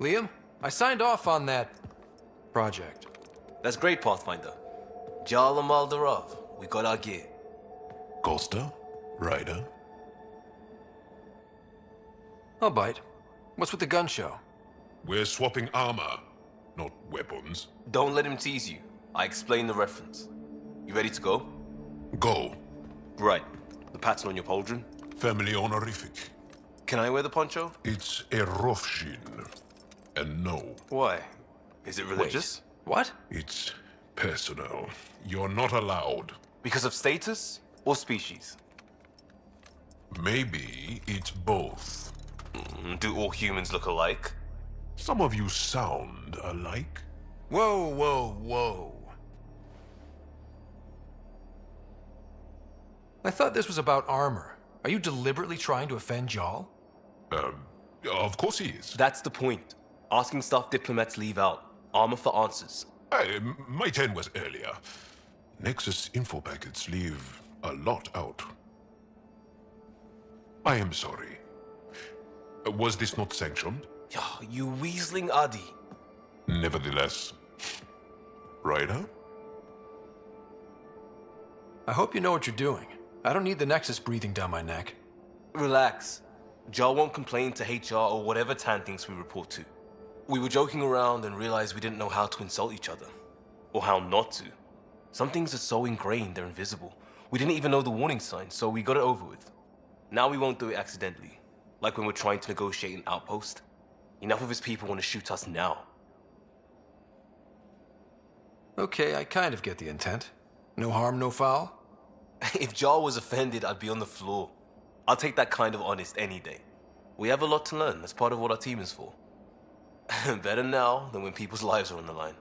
Liam, I signed off on that project. That's great, Pathfinder. Jaal Ama Darav, we got our gear. Kosta? Ryder? I'll bite. What's with the gun show? We're swapping armor, not weapons. Don't let him tease you. I explained the reference. You ready to go? Go. Right. The pattern on your pauldron? Family honorific. Can I wear the poncho? It's a rofshin. And no. Why? Is it religious? Wait. What? It's personal. You're not allowed. Because of status or species? Maybe it's both. Do all humans look alike? Some of you sound alike. Whoa, whoa, whoa. I thought this was about armor. Are you deliberately trying to offend Jaal? Of course he is. That's the point. Asking stuff diplomats leave out. Armor for answers. Hey, my turn was earlier. Nexus info packets leave a lot out. I am sorry. Was this not sanctioned? You weaseling Adi. Nevertheless, Ryder? I hope you know what you're doing. I don't need the Nexus breathing down my neck. Relax. Jaal won't complain to HR or whatever Tan thinks we report to. We were joking around and realized we didn't know how to insult each other. Or how not to. Some things are so ingrained they're invisible. We didn't even know the warning signs, so we got it over with. Now we won't do it accidentally. Like when we're trying to negotiate an outpost. Enough of his people want to shoot us now. Okay, I kind of get the intent. No harm, no foul. If Jaal was offended, I'd be on the floor. I'll take that kind of honest any day. We have a lot to learn. That's part of what our team is for. Better now than when people's lives are on the line.